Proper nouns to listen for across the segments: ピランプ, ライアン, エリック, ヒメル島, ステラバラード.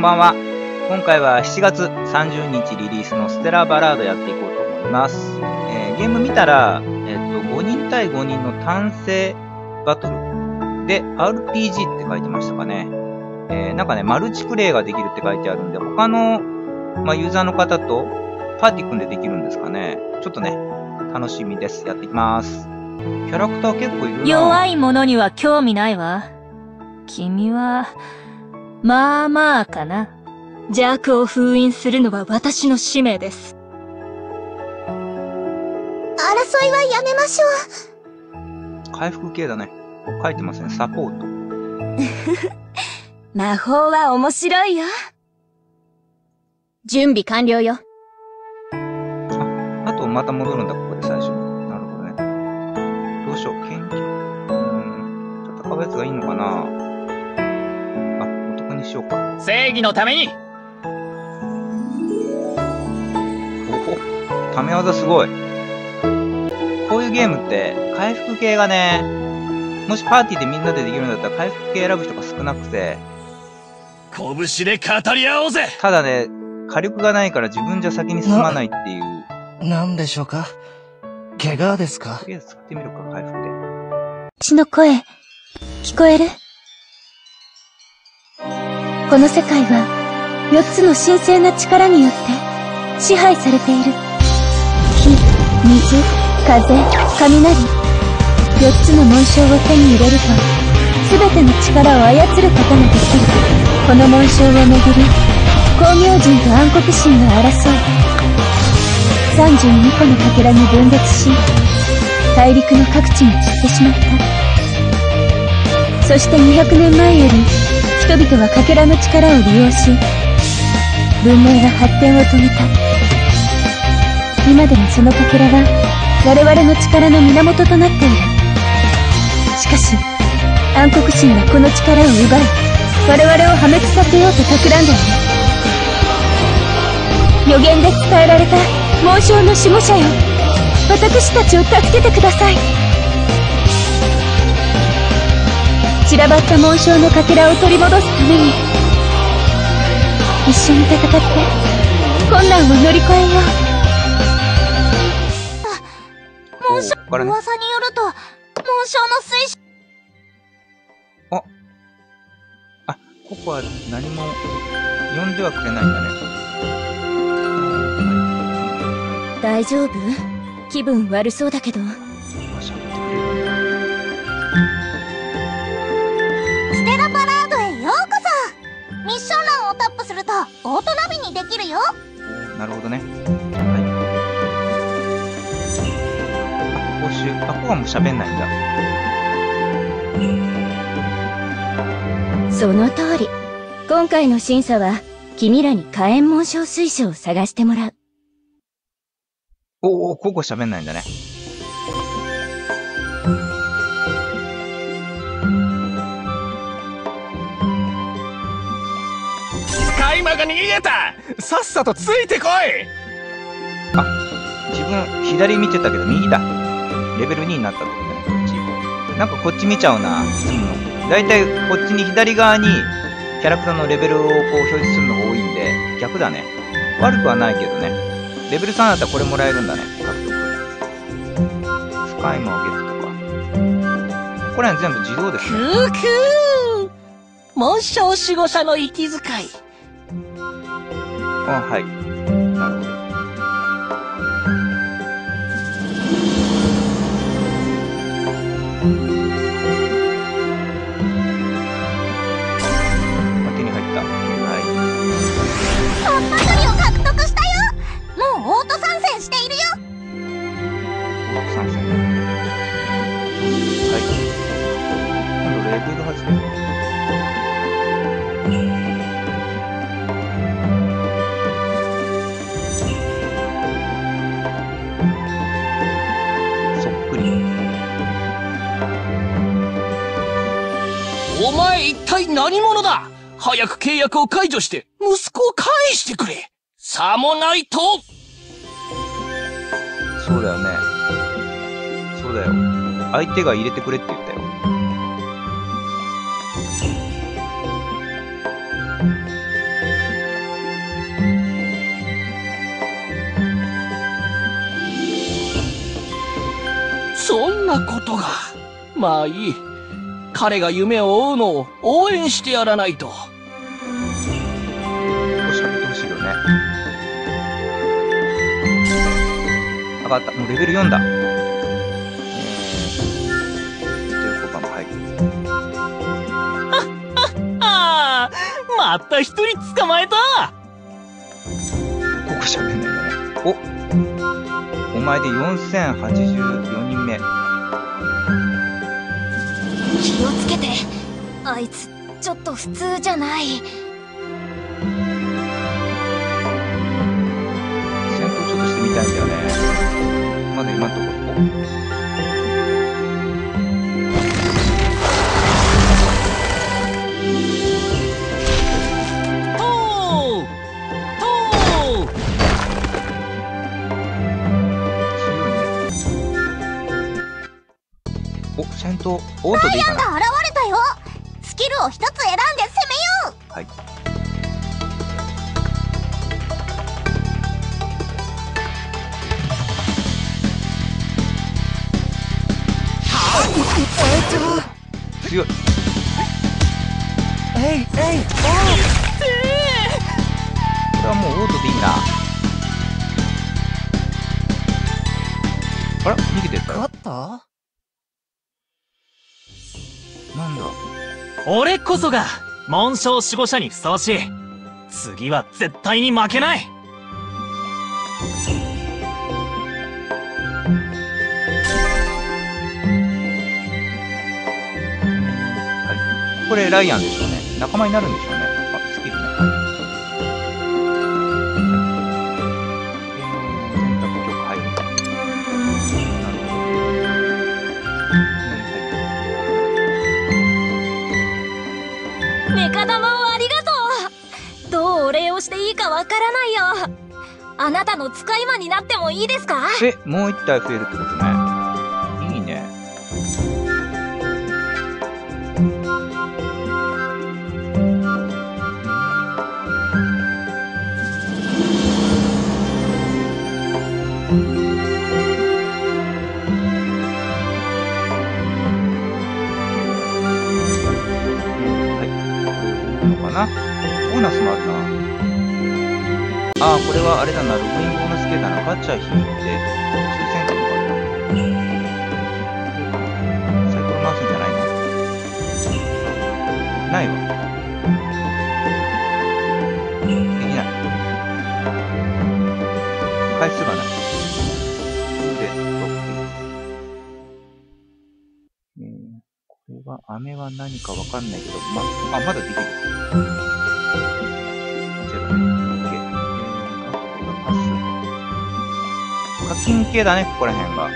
んばんは。今回は7月30日リリースのステラバラードやっていこうと思います。ゲーム見たら、5人対5人の単性バトルで RPG って書いてましたかね。なんかね、マルチプレイができるって書いてあるんで、他の、ユーザーの方とパーティー組んでできるんですかね。ちょっとね、楽しみです。やっていきます。キャラクター結構いるな。弱いものには興味ないわ。君は、まあまあかな。邪悪を封印するのは私の使命です。争いはやめましょう。回復系だね。書いてますね。サポート。魔法は面白いよ。準備完了よ。あとまた戻るんだ、ここで最初。なるほどね。どうしよう、研究。戦うやつがいいのかな。しようか。正義のために。おお、ため技すごい。こういうゲームって回復系がね、もしパーティーでみんなでできるんだったら回復系選ぶ人が少なくて、拳で語り合おうぜ。ただね、火力がないから自分じゃ先に進まないっていう。なんでしょうか、怪我ですか。とりあえず使ってみるか、回復で。私の声聞こえる？この世界は4つの神聖な力によって支配されている。火、水、風、雷。4つの紋章を手に入れると、全ての力を操ることができる。この紋章をめぐり、光明神と暗黒神が争い、32個のかけらに分裂し、大陸の各地に散ってしまった。そして200年前より人々はかけらの力を利用し、文明が発展を遂げた。今でもそのかけらは我々の力の源となっている。しかし暗黒神はこの力を奪い、我々を破滅させようと企んだの。予言で伝えられた紋章の守護者よ、私たちを助けてください。散らばった紋章のかけらを取り戻すために、一緒に戦って困難を乗り越えよう。紋章、噂によると、紋章の水晶。あ、ここは何も呼んではくれないんだね。大丈夫？気分悪そうだけど。ミッション欄をタップするとオートナビにできるよ。なるほどね。はい。講習。ここはもう喋んないんだ。その通り。今回の審査は君らに火炎紋章水晶を探してもらう。おお、ここ喋んないんだね。今が逃げた。さっさとついてこい。あ、自分左見てたけど右だ。レベル2になったってことね。なんかこっち見ちゃうな、いつも。だいたいこっちに左側にキャラクターのレベルをこう表示するのが多いんで、逆だね。悪くはないけどね。レベル3だったらこれもらえるんだね、獲得。スカイマーゲットとか。これは全部自動ですね。クークー。紋章守護者の息遣い。はい。なるほど。手に入った。はい。突破距離を獲得したよ。もうオート参戦しているよ。オート参戦。はい。今度レベル8だよ。お前一体何者だ？早く契約を解除して、息子を返してくれ。さもないと。そうだよね。そうだよ。相手が入れてくれって言ったよ。なことが。まあいい。彼が夢を追うのを応援してやらないと。上がった。もうレベル4だ。電話番号入る。また一人捕まえた。ここしゃべんないんだね。お、お前で4084人目。気をつけて。あいつちょっと普通じゃない。みたいだよね。まだ今のところ。お、戦闘オートでいいかな。ライアンが現れたよ。スキルを一つ選んで攻めよう。はい、強い。えいえい、これはもうオートでいいな。あら、逃げてったよ。勝った？なんだ。俺こそが紋章守護者にふさわしい。次は絶対に負けない。これライアンでしょうね。仲間になるんでしょうね。あ、スキルね。はい。選択許可入る。なるほど。メカ玉をありがとう。どうお礼をしていいかわからないよ。あなたの使い魔になってもいいですか？え、もう一体増えるってことね。ボーナスもあるな。ああ、これはあれだな。ログインボーナス系だな。ガチャ引いて、抽選券がサイコロ回すんじゃないの？ないわ。できない。回数がない。で、これは、飴は何かわかんないけど、まだできる。課金系だね、ここら辺が。こ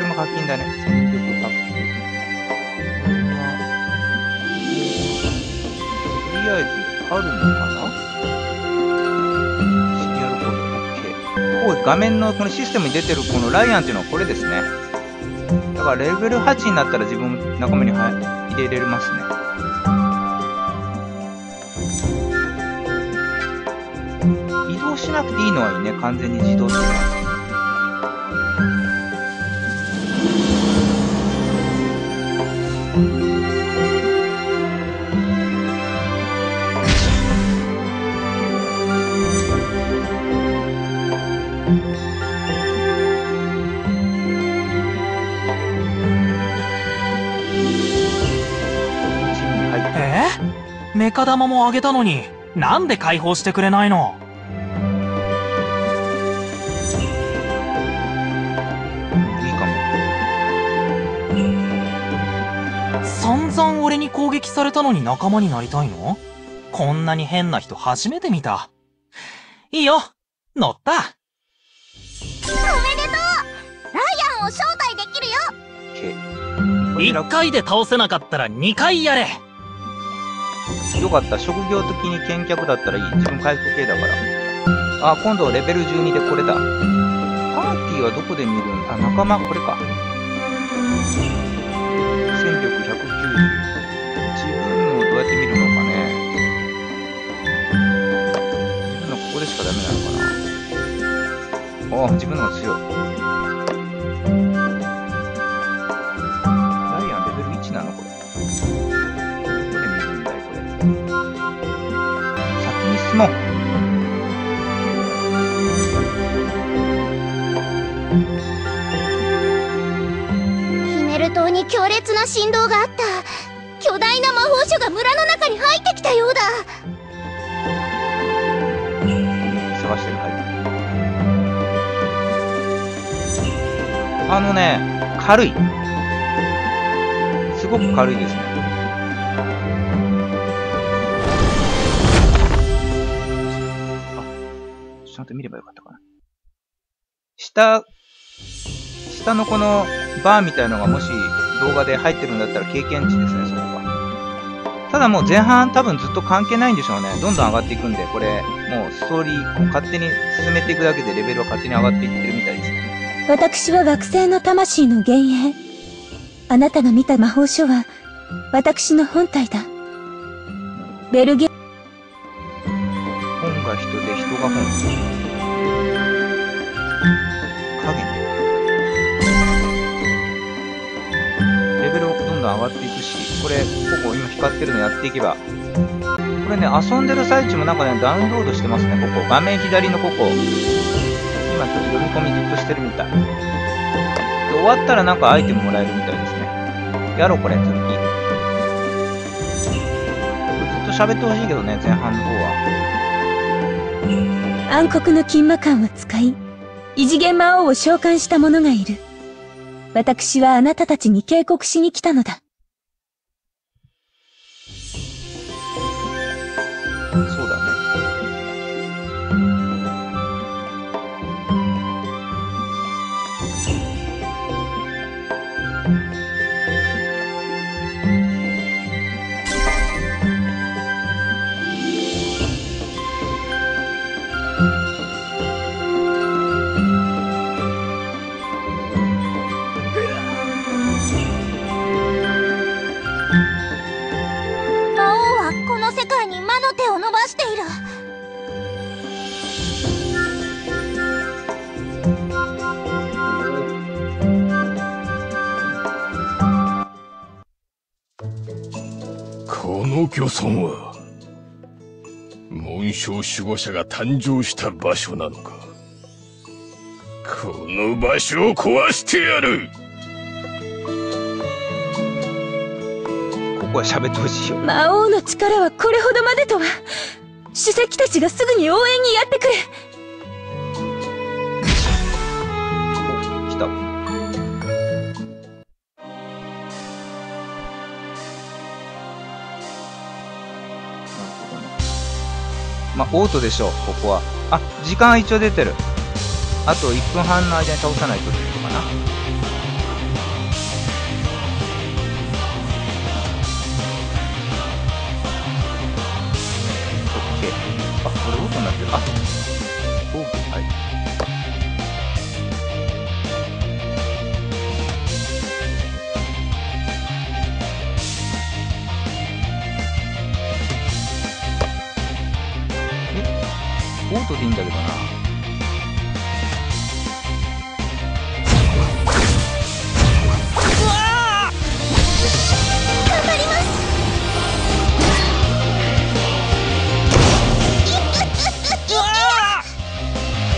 れも課金だね。戦力アップ。とりあえず、あるのかな？シリアルコード OK。こう、画面のこのシステムに出てるこのライアンっていうのはこれですね。だからレベル8になったら自分も仲間に入れれますね。しなくていいのはいいね。完全に自動的な。メカ玉もあげたのに、なんで解放してくれないの？散々俺に攻撃されたのに仲間になりたいの？こんなに変な人初めて見た。いいよ、乗った。おめでとう。ライアンを招待できるよ。1回で倒せなかったら2回やれ。よかった。職業的に健脚だったらいい。自分回復系だから。あ、今度レベル12でこれだ。パーティーはどこで見るんだ？仲間、これか。戦力100。自分のをどうやって見るのかね。自分のここでしかダメなのかな。ああ、自分のが強い。のヒメル島に強烈な振動があった。巨大な魔法書が村の中に入ってきたようだ。探してる。はい、あのね、軽い、すごく軽いですね。ちゃんと見ればよかったかな。下のこのバーみたいのがもし動画で入ってるんだったら経験値ですね、そこは。ただもう前半多分ずっと関係ないんでしょうね。どんどん上がっていくんで、これ、もうストーリーを勝手に進めていくだけでレベルは勝手に上がっていってるみたいですね。私は惑星の魂の幻影。あなたが見た魔法書は、私の本体だ。ベルゲ本が人で人が本。上がっていくし、これここ今光ってるのやっていけば、これね、遊んでる最中もなんかね、ダウンロードしてますね。ここ画面左のここ、今ちょっと読み込みずっとしてるみたいで、終わったらなんかアイテムもらえるみたいですね。やろう、これ続きずっと喋ってほしいけどね、前半の方は。暗黒の金魔館を使い、異次元魔王を召喚した者がいる。私はあなたたちに警告しに来たのだ。そうだ漁村は紋章守護者が誕生した場所なのか。この場所を壊してやる。ここは喋ってほしいよ。魔王の力はこれほどまでとは。主席たちがすぐに応援にやってくれ。お、来た。まあ、オートでしょう、ここは。あ、時間一応出てる。あと1分半の間に倒さないとってことかな。OK。あ、これオートになってる。あ、オート、はい。オートでいいんだけどな。頑張ります。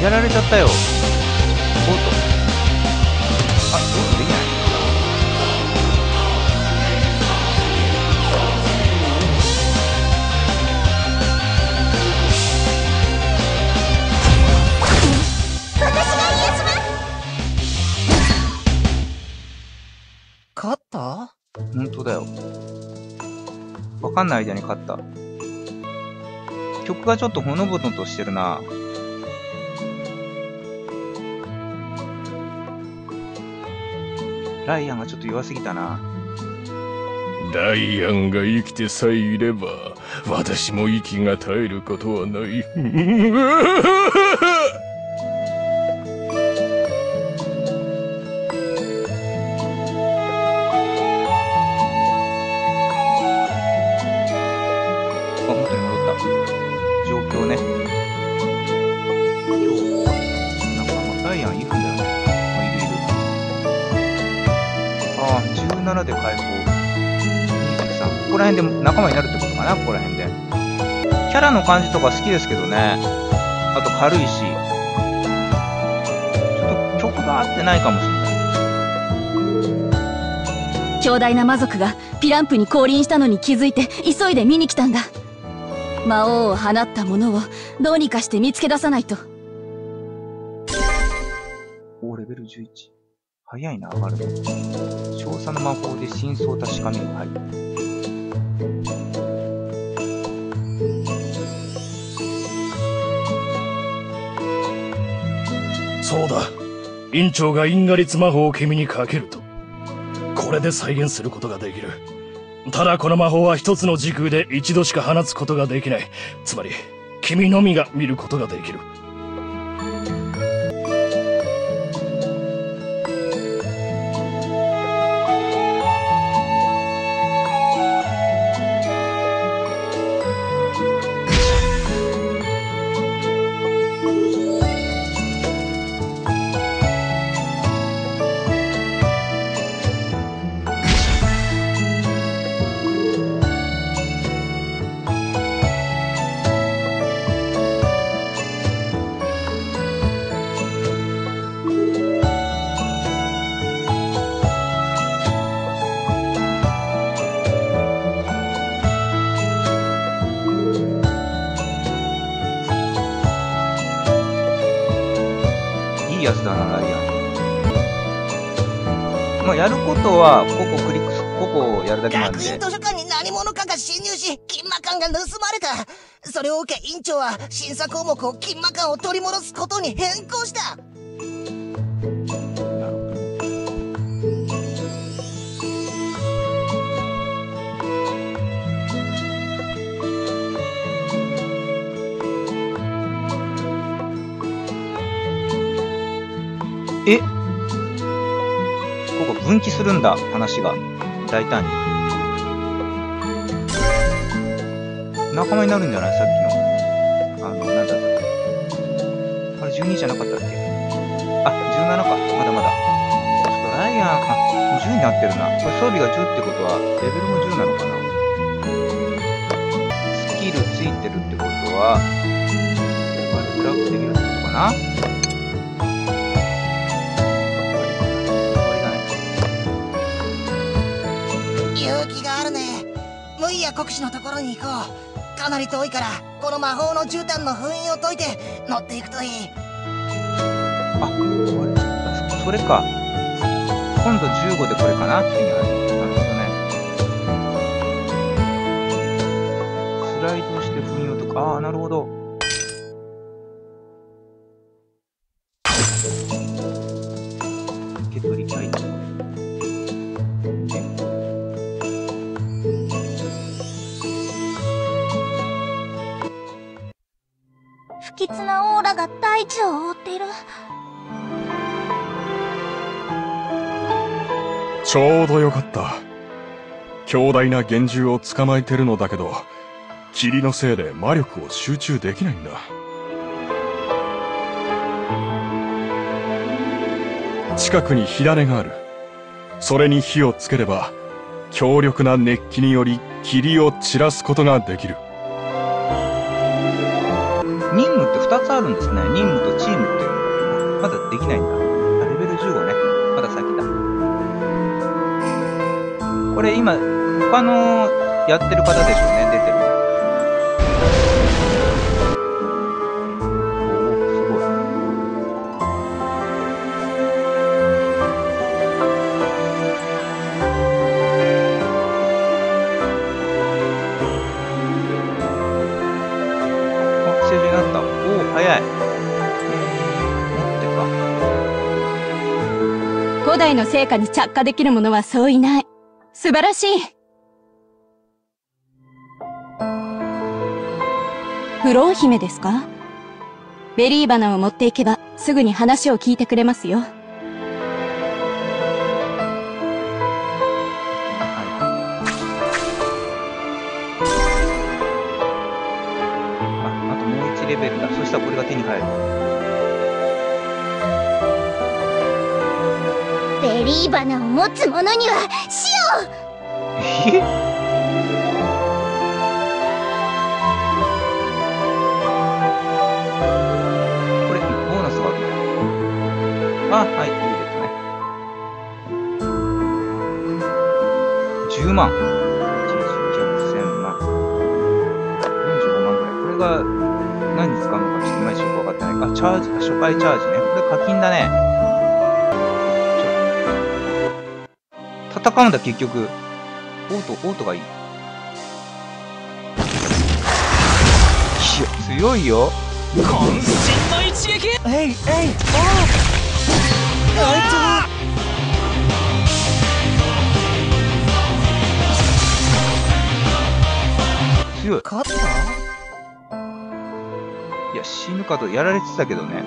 やられちゃったよ。オート。あ、オートできない。本当だよ。わかんない間に勝った。曲がちょっとほのぼのとしてるな。ライアンがちょっと弱すぎたな。ライアンが生きてさえいれば、私も息が絶えることはない。キキャラの感じとか好きですけどね。あと軽いし。ちょっと曲が合ってないかもしれない。強大な魔族がピランプに降臨したのに気づいて急いで見に来たんだ。魔王を放ったものをどうにかして見つけ出さないと。お、レベル11。早いな、上がるの。少佐の魔法で真相確かめる。はい。そうだ、院長が因果律魔法を君にかけると、これで再現することができる。ただこの魔法は一つの時空で一度しか放つことができない。つまり君のみが見ることができる。やつだな、ライアン。まあ、やることは、ここクリック、ここをやるだけなんで。学院図書館に何者かが侵入し、金魔館が盗まれた。それを受け、院長は審査項目を金魔館を取り戻すことに変更した。え、ここ分岐するんだ、話が。大胆に。仲間になるんじゃない？さっきの。なんだったっけ。あれ、12じゃなかったっけ？あ、17か。まだまだ。ちょっとライアン、あ、10になってるな。これ装備が10ってことは、レベルも10なのかな。スキルついてるってことは、レベルアップできるってことかな。国士のところに行こう。かなり遠いからこの魔法の絨毯の封印を解いて乗っていくといい。あ、それか。今度15でこれかな。なるほどね。スライドして封印を解く。ああ、なるほど。受け取りたい。不吉なオーラが大地を覆っている。ちょうどよかった。強大な幻獣を捕まえてるのだけど、霧のせいで魔力を集中できないんだ。近くに火種がある。それに火をつければ強力な熱気により霧を散らすことができる。任務って2つあるんですね。任務とチームっていうのがまだできないんだ。レベル15ね。まだ先だ。これ今、他のやってる方でしょうね、出てる。古代の成果に着火できるものはそういない。素晴らしい。フロー姫ですか？ベリー花を持っていけばすぐに話を聞いてくれますよ。あともう1レベルだ。そしたらこれが手に入る。ベリー花を持つ者には死を。え？万、1億1000万、45万ぐらい。これが何に使うのかちょっといまいちよく分かってない。あ、チャージ、初回チャージね。これ課金だね。戦うんだ、結局。オートがいい。強いよ。渾身の一撃。えいえいおー。あいた。強い。勝った？いや、死ぬかとやられてたけどね。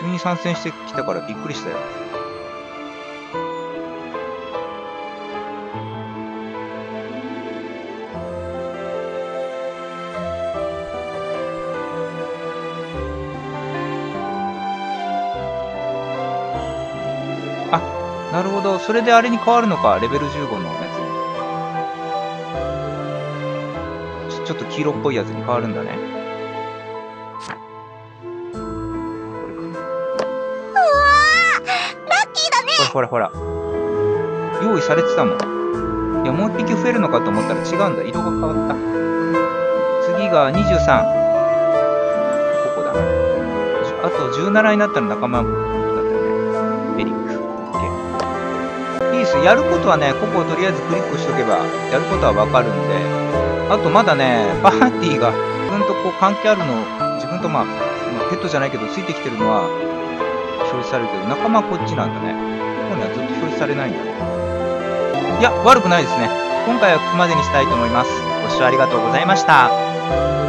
急に参戦してきたからびっくりしたよ。なるほど、それであれに変わるのか、レベル15のやつに。ちょっと黄色っぽいやつに変わるんだね。うわー、ラッキーだね。ほらほらほら、用意されてたもん。いや、もう一匹増えるのかと思ったら違うんだ、色が変わった。次が23、ここだな。あと17になったら仲間だったよね、エリック。やることはね、ここをとりあえずクリックしとけばやることは分かるんで、あとまだね、パーティーが自分とこう関係あるの、自分とまあペットじゃないけどついてきてるのは表示されるけど、仲間はこっちなんだね。ここにはずっと表示されないんだね。いや、悪くないですね。今回はここまでにしたいと思います。ご視聴ありがとうございました。